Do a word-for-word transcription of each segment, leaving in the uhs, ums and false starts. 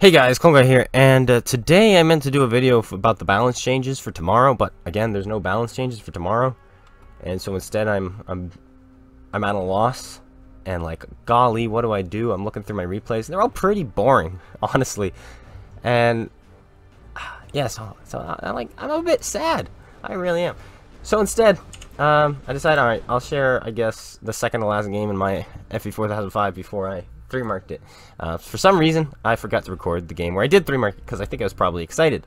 Hey guys, Konga here, and uh, today I meant to do a video about the balance changes for tomorrow, but again, there's no balance changes for tomorrow, and so instead I'm I'm I'm at a loss, and like, golly, what do I do? I'm looking through my replays, and they're all pretty boring, honestly, and yeah, so, so I, I'm like, I'm a bit sad, I really am. So instead, um, I decided, all right, I'll share, I guess, the second to last game in my F V four thousand five before I three marked it. Uh, for some reason, I forgot to record the game where I did three mark it because I think I was probably excited,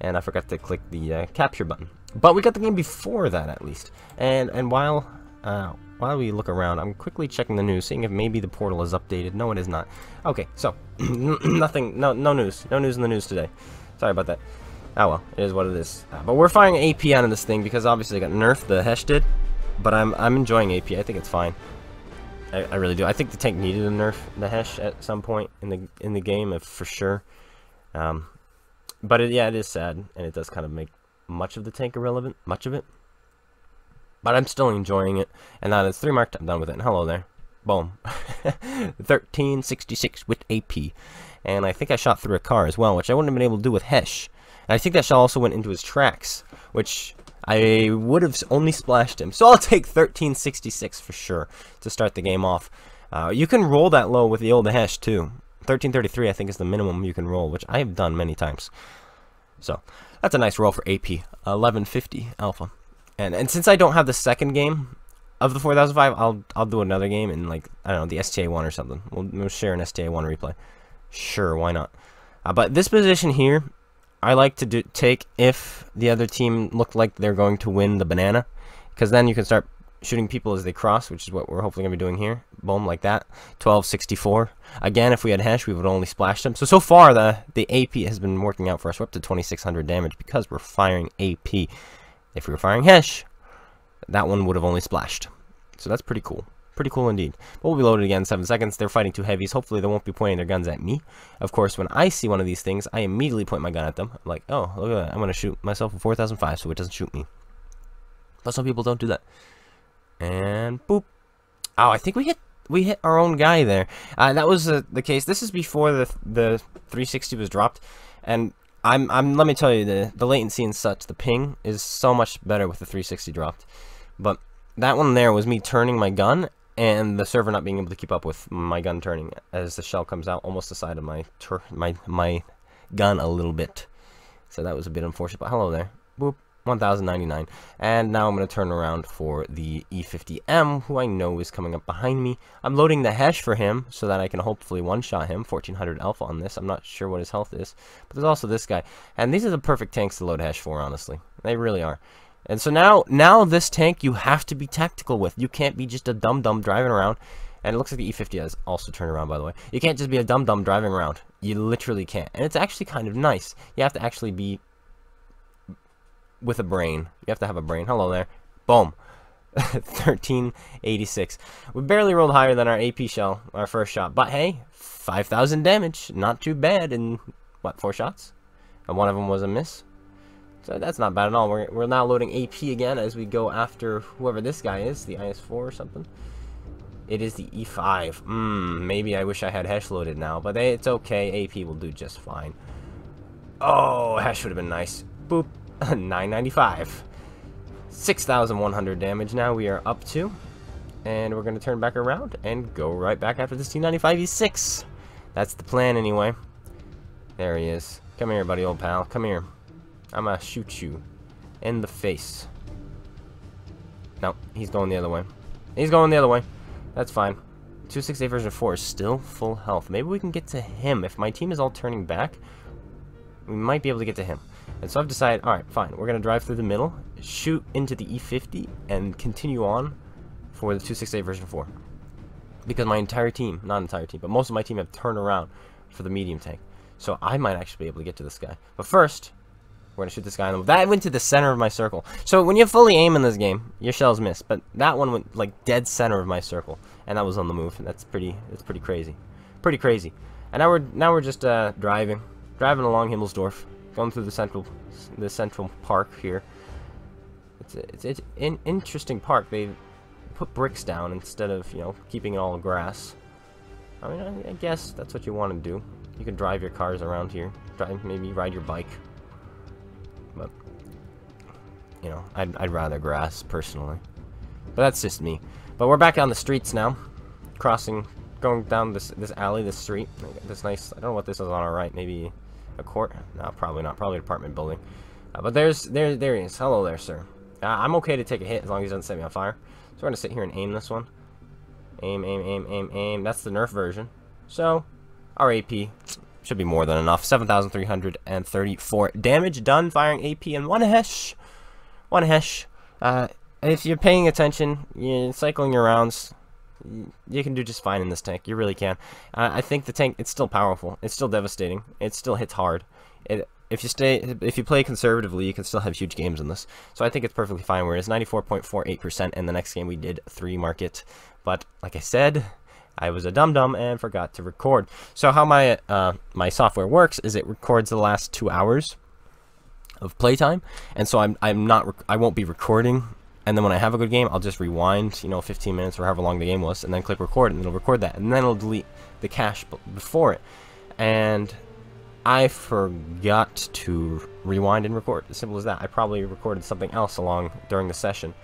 and I forgot to click the uh, capture button. But we got the game before that, at least. And and while uh, while we look around, I'm quickly checking the news, seeing if maybe the portal is updated. No, it is not. Okay, so nothing, no no news, no news in the news today. Sorry about that. Oh well, it is what it is. Uh, but we're firing A P out of this thing because obviously I got nerfed. The Hesh did, but I'm I'm enjoying A P. I think it's fine. I, I really do. I think the tank needed a nerf, the Hesh, at some point in the in the game, if, for sure. Um, but it, yeah, it is sad, and it does kind of make much of the tank irrelevant, much of it. But I'm still enjoying it, and now that it's three marked, I'm done with it, and hello there. Boom. thirteen sixty-six with A P. And I think I shot through a car as well, which I wouldn't have been able to do with Hesh. And I think that shot also went into his tracks, which I would have only splashed him, so I'll take thirteen sixty-six for sure to start the game off. Uh, you can roll that low with the old Hesh too. thirteen thirty-three I think is the minimum you can roll, which I have done many times. So that's a nice roll for A P, eleven fifty alpha. And and since I don't have the second game of the four thousand five, I'll I'll do another game in, like, I don't know, the S T A one or something. We'll, we'll share an S T A one replay. Sure, why not? Uh, but this position here, I like to do, take if the other team looked like they're going to win the banana, because then you can start shooting people as they cross, which is what we're hopefully going to be doing here. Boom, like that. twelve sixty-four. Again, if we had Hesh, we would only splash them. So, so far, the, the A P has been working out for us. We're up to twenty-six hundred damage because we're firing A P. If we were firing Hesh, that one would have only splashed. So that's pretty cool. Pretty cool indeed. But we'll be loaded again in seven seconds. They're fighting two heavies. Hopefully they won't be pointing their guns at me. Of course, when I see one of these things, I immediately point my gun at them. I'm like, oh, look at that. I'm going to shoot myself a four thousand five so it doesn't shoot me. But some people don't do that. And boop. Oh, I think we hit we hit our own guy there. Uh, that was uh, the case. This is before the the three sixty was dropped. And I'm I'm let me tell you, the the latency and such, the ping is so much better with the three sixty dropped. But that one there was me turning my gun, and the server not being able to keep up with my gun turning as the shell comes out almost the side of my tur my my gun a little bit. So that was a bit unfortunate, but hello there. Boop, one thousand ninety-nine. And now I'm going to turn around for the E fifty M, who I know is coming up behind me. I'm loading the Hesh for him so that I can hopefully one-shot him. fourteen hundred alpha on this. I'm not sure what his health is, but there's also this guy. And these are the perfect tanks to load Hesh for, honestly. They really are. And so now, now this tank you have to be tactical with. You can't be just a dum-dum driving around. And it looks like the E fifty has also turned around, by the way. You can't just be a dum-dum driving around. You literally can't. And it's actually kind of nice. You have to actually be with a brain. You have to have a brain. Hello there. Boom. thirteen eighty-six. We barely rolled higher than our A P shell, our first shot. But hey, five thousand damage. Not too bad in, what, four shots? And one of them was a miss. So that's not bad at all. We're, we're now loading A P again as we go after whoever this guy is, the I S four or something. It is the E five. Mmm, maybe I wish I had Hesh loaded now, but they, it's okay. A P will do just fine. Oh, Hesh would have been nice. Boop, nine ninety-five. six thousand one hundred damage now we are up to. And we're going to turn back around and go right back after this T ninety-five E six. That's the plan anyway. There he is. Come here, buddy, old pal. Come here. I'm gonna shoot you in the face. No, he's going the other way. He's going the other way. That's fine. two sixty-eight version four is still full health. Maybe we can get to him. If my team is all turning back, we might be able to get to him. And so I've decided, alright, fine. We're gonna drive through the middle, shoot into the E fifty, and continue on for the two sixty-eight version four. Because my entire team, not entire team, but most of my team have turned around for the medium tank. So I might actually be able to get to this guy. But first, we're going to shoot this guy. That went to the center of my circle. So when you fully aim in this game, your shells miss. But that one went, like, dead center of my circle. And that was on the move. And that's pretty, that's pretty crazy. Pretty crazy. And now we're, now we're just uh, driving. Driving along Himmelsdorf. Going through the central, the central park here. It's, a, it's, it's an interesting park. They put bricks down instead of, you know, keeping it all grass. I mean, I, I guess that's what you want to do. You can drive your cars around here. Drive, maybe ride your bike. But, you know, I'd, I'd rather grass, personally. But that's just me. But we're back on the streets now. Crossing, going down this this alley, this street. This nice, I don't know what this is on our right. Maybe a court? No, probably not. Probably an apartment building. Uh, but there's, there, there he is. Hello there, sir. Uh, I'm okay to take a hit as long as he doesn't set me on fire. So we're going to sit here and aim this one. Aim, aim, aim, aim, aim. That's the Nerf version. So, our A P should be more than enough. seven thousand three hundred thirty-four damage done firing A P in one hesh. One hesh. Uh, if you're paying attention, you're cycling your rounds, you can do just fine in this tank. You really can. Uh, I think the tank, it's still powerful. It's still devastating. It still hits hard. It... If you stay, if you play conservatively, you can still have huge games in this. So I think it's perfectly fine. Whereas ninety-four point four eight percent in the next game we did three market, but like I said, I was a dum dum and forgot to record. So how my uh, my software works is it records the last two hours of playtime, and so I'm I'm not I won't be recording. And then when I have a good game, I'll just rewind, you know, fifteen minutes or however long the game was, and then click record, and it'll record that, and then it'll delete the cache before it, and I forgot to rewind and record. As simple as that. I probably recorded something else along during the session,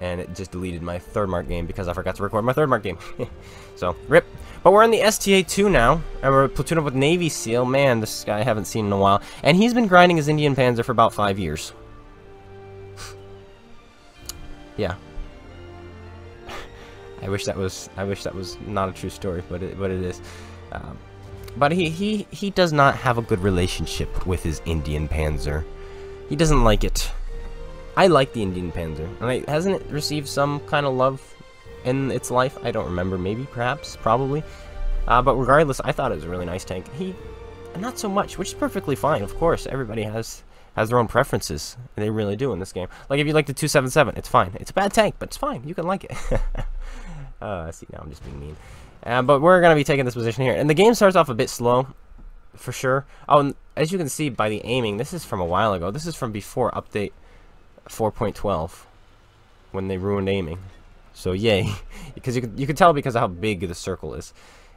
and it just deleted my third mark game because I forgot to record my third mark game. So, rip. But we're in the S T A two now, and we're platooned up with Navy SEAL. Man, this guy I haven't seen in a while. And he's been grinding his Indian Panzer for about five years. Yeah. I wish that was, I wish that was not a true story, but it, but it is. Um, But he, he, he does not have a good relationship with his Indian Panzer. He doesn't like it. I like the Indian Panzer. I mean, hasn't it received some kind of love in its life? I don't remember. Maybe, perhaps, probably. Uh, but regardless, I thought it was a really nice tank. He, not so much, which is perfectly fine, of course. Everybody has, has their own preferences. They really do in this game. Like, if you like the two seventy-seven, it's fine. It's a bad tank, but it's fine. You can like it. uh, see, now I'm just being mean. Uh, but we're going to be taking this position here. And the game starts off a bit slow, for sure. Oh, and as you can see by the aiming, this is from a while ago. This is from before update four point twelve, when they ruined aiming. So, yay. Because you can, you can tell because of how big the circle is.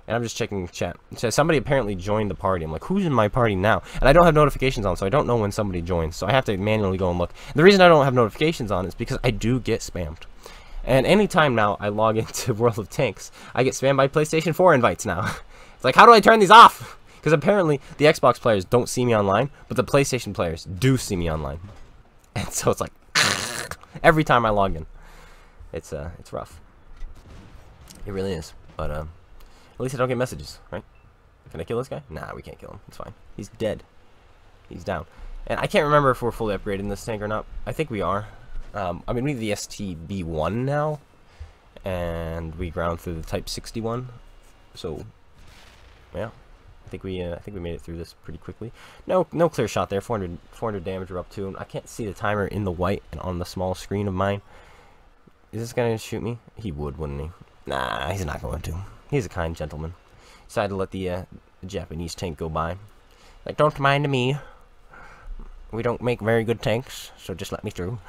And I'm just checking chat. So somebody apparently joined the party. I'm like, who's in my party now? And I don't have notifications on, so I don't know when somebody joins. So I have to manually go and look. And the reason I don't have notifications on is because I do get spammed. And any time now I log into World of Tanks, I get spammed by PlayStation four invites now. It's like, how do I turn these off? Because apparently the Xbox players don't see me online, but the PlayStation players do see me online. And so it's like, every time I log in. It's uh, it's rough. It really is. But um, at least I don't get messages, right? Can I kill this guy? Nah, we can't kill him. It's fine. He's dead. He's down. And I can't remember if we're fully upgraded in this tank or not. I think we are. Um, I mean, we have the S T B one now, and we ground through the Type sixty-one, so, yeah, I think we, uh, I think we made it through this pretty quickly. No, no clear shot there, four hundred, four hundred damage we're up to, and I can't see the timer in the white and on the small screen of mine. Is this guy going to shoot me? He would, wouldn't he? Nah, he's not going to. He's a kind gentleman. Decided to let the, uh, the Japanese tank go by. Like, don't mind me. We don't make very good tanks, so just let me through.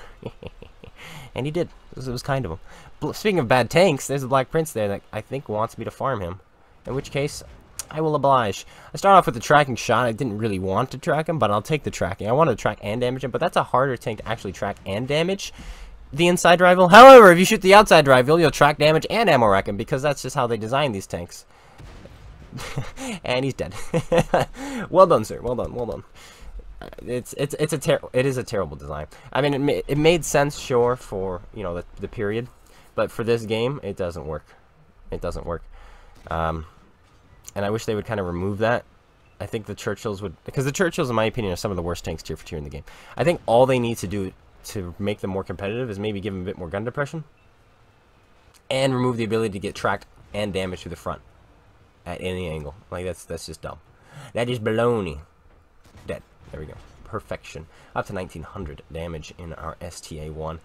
And he did. It was kind of him. Speaking of bad tanks, there's a Black Prince there that I think wants me to farm him. In which case, I will oblige. I start off with the tracking shot. I didn't really want to track him, but I'll take the tracking. I wanted to track and damage him, but that's a harder tank to actually track and damage the inside rival. However, if you shoot the outside rival, you'll track, damage, and ammo rack him, because that's just how they design these tanks. And he's dead. Well done, sir. Well done. Well done. It's it's it's a ter it is a terrible design. I mean, it ma it made sense, sure, for you know the the period, but for this game, it doesn't work. It doesn't work. Um, and I wish they would kind of remove that. I think the Churchills would, because the Churchills, in my opinion, are some of the worst tanks tier for tier in the game. I think all they need to do to make them more competitive is maybe give them a bit more gun depression, and remove the ability to get tracked and damage through the front at any angle. Like that's that's just dumb. That is baloney. Dead. There we go. Perfection. Up to nineteen hundred damage in our S T A one.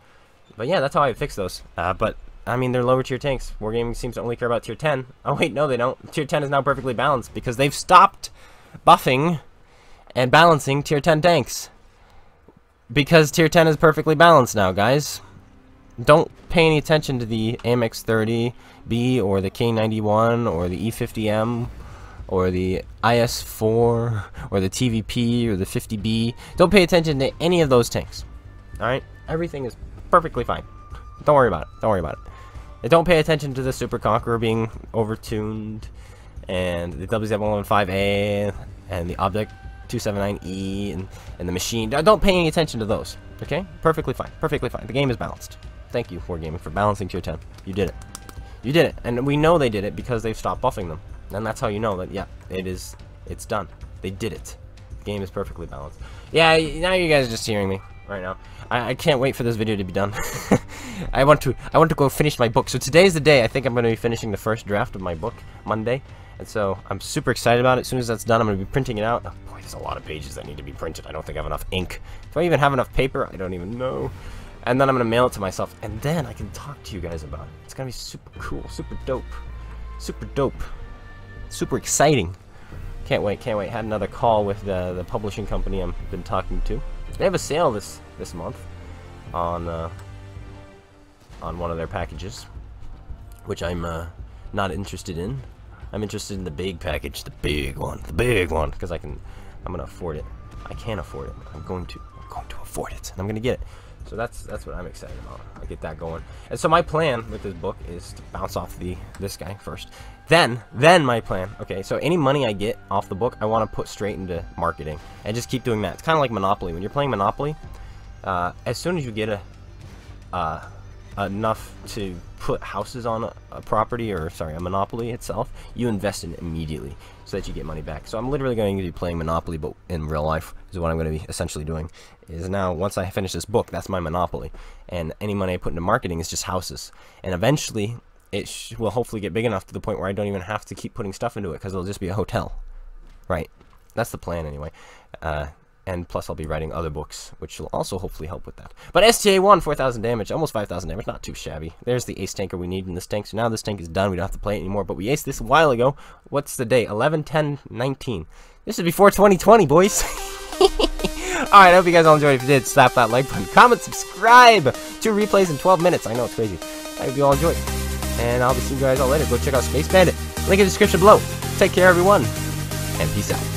But yeah, that's how I fix those. Uh, but, I mean, they're lower tier tanks. Wargaming seems to only care about tier ten. Oh, wait, no, they don't. Tier ten is now perfectly balanced because they've stopped buffing and balancing tier ten tanks. Because tier ten is perfectly balanced now, guys. Don't pay any attention to the A M X thirty B or the K ninety-one or the E fifty M or the I S four, or the T V P, or the fifty B. Don't pay attention to any of those tanks. Alright? Everything is perfectly fine. Don't worry about it. Don't worry about it. And don't pay attention to the Super Conqueror being overtuned, and the W Z one fifteen A, and the Object two seventy-nine E, and, and the Machine. Don't pay any attention to those. Okay? Perfectly fine. Perfectly fine. The game is balanced. Thank you, Wargaming, for balancing tier ten. You did it. You did it. And we know they did it because they've stopped buffing them. And that's how you know that, yeah, it is, it's done. They did it. The game is perfectly balanced. Yeah, now you guys are just hearing me right now. I, I can't wait for this video to be done. I want to, I want to go finish my book. So today's the day. I think I'm going to be finishing the first draft of my book Monday. And so I'm super excited about it. As soon as that's done, I'm going to be printing it out. Oh boy, there's a lot of pages that need to be printed. I don't think I have enough ink. Do I even have enough paper? I don't even know. And then I'm going to mail it to myself. And then I can talk to you guys about it. It's going to be super cool. Super dope. Super dope. Super exciting. Can't wait, can't wait. Had another call with the, the publishing company I've been talking to. They have a sale this this month on uh, on one of their packages, which I'm uh, not interested in. I'm interested in the big package, the big one, the big one, because I can, I'm gonna afford it. I can't afford it. I'm going to, I'm going to afford it, and I'm gonna get it. So that's that's what I'm excited about. I get that going. And so my plan with this book is to bounce off the this guy first. Then, then my plan, okay, so any money I get off the book, I want to put straight into marketing and just keep doing that. It's kind of like Monopoly. When you're playing Monopoly, uh, as soon as you get a, uh, enough to put houses on a, a property, or sorry, a Monopoly itself, you invest in it immediately so that you get money back. So I'm literally going to be playing Monopoly, but in real life is what I'm going to be essentially doing. Is now, once I finish this book, that's my Monopoly. And any money I put into marketing is just houses. And eventually, it sh will hopefully get big enough to the point where I don't even have to keep putting stuff into it, because it'll just be a hotel, right? That's the plan anyway. Uh, and plus I'll be writing other books, which will also hopefully help with that. But S T A one, four thousand damage, almost five thousand damage, not too shabby. There's the ace tanker we need in this tank, so now this tank is done, we don't have to play it anymore, but we aced this a while ago. What's the date? eleven ten nineteen. This is before twenty twenty, boys! Alright, I hope you guys all enjoyed. If you did, slap that like button, comment, subscribe! Two replays in twelve minutes, I know, it's crazy. I hope you all enjoyed. And I'll be seeing you guys all later. Go check out Space Bandit. Link in the description below. Take care, everyone. And peace out.